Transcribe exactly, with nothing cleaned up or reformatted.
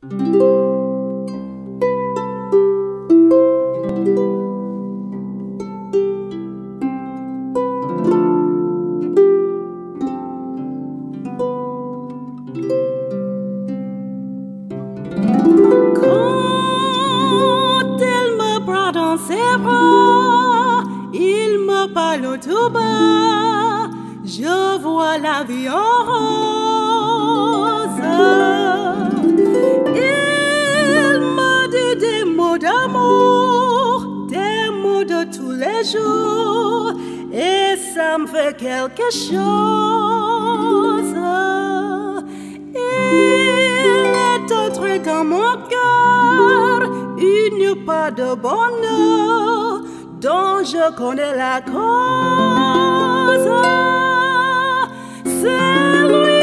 Quand elle me prend dans ses bras, il me parle tout bas, je vois la vie en rose. Il me dit des mots d'amour, des mots de tous les jours, et ça me fait quelque chose. Dans mon cœur, il n'y a pas de bonheur dont je connais la cause. C'est lui.